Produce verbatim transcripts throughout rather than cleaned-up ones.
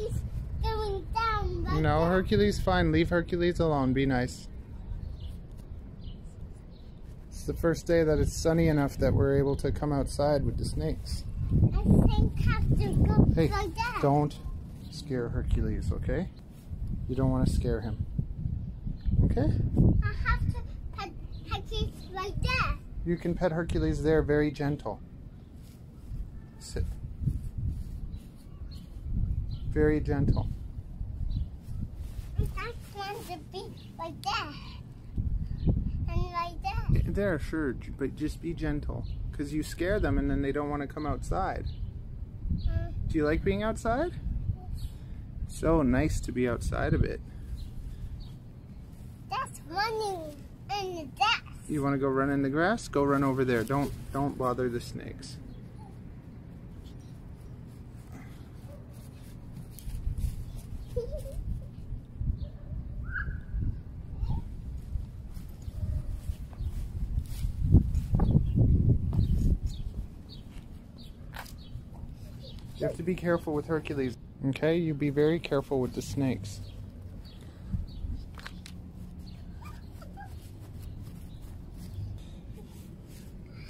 Hercules going down. Like no, that. Hercules, fine. Leave Hercules alone. Be nice. It's the first day that it's sunny enough that we're able to come outside with the snakes. I think I have to go hey, like that. Don't scare Hercules, okay? You don't want to scare him. Okay? I have to pet Hercules like that. You can pet Hercules there, very gentle. Sit. Very gentle. I want to be like that. And like that. There, sure, but just be gentle. Because you scare them and then they don't want to come outside. Mm. Do you like being outside? Yes. So nice to be outside a bit. That's running in the grass. You want to go run in the grass? Go run over there. Don't don't bother the snakes. You have to be careful with Hercules, okay? You be very careful with the snakes.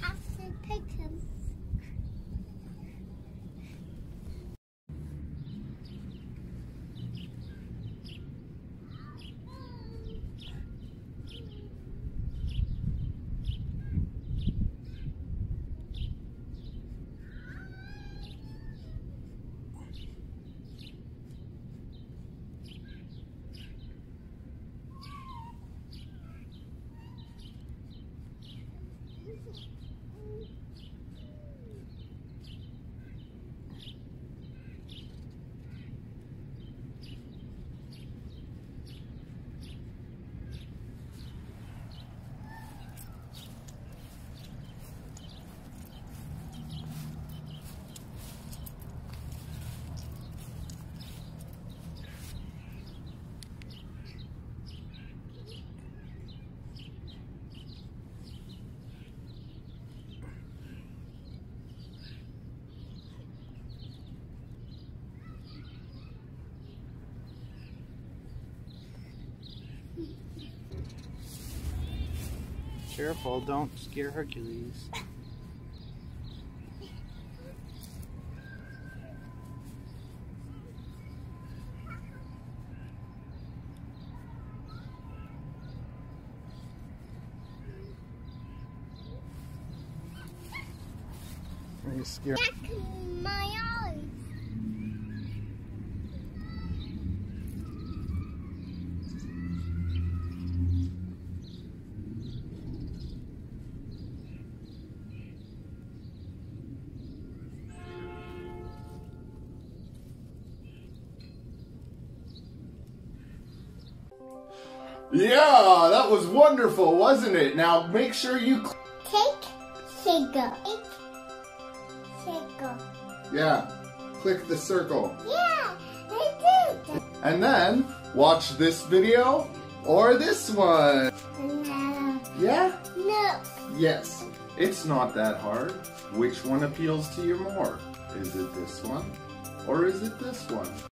I have to pick him. Careful, don't scare Hercules. Are you scared? Back in my eyes. Yeah, that was wonderful, wasn't it? Now make sure you click circle. Circle. Yeah, click the circle. Yeah, I did. And then watch this video or this one. No. Yeah? No. Yes, it's not that hard. Which one appeals to you more? Is it this one or is it this one?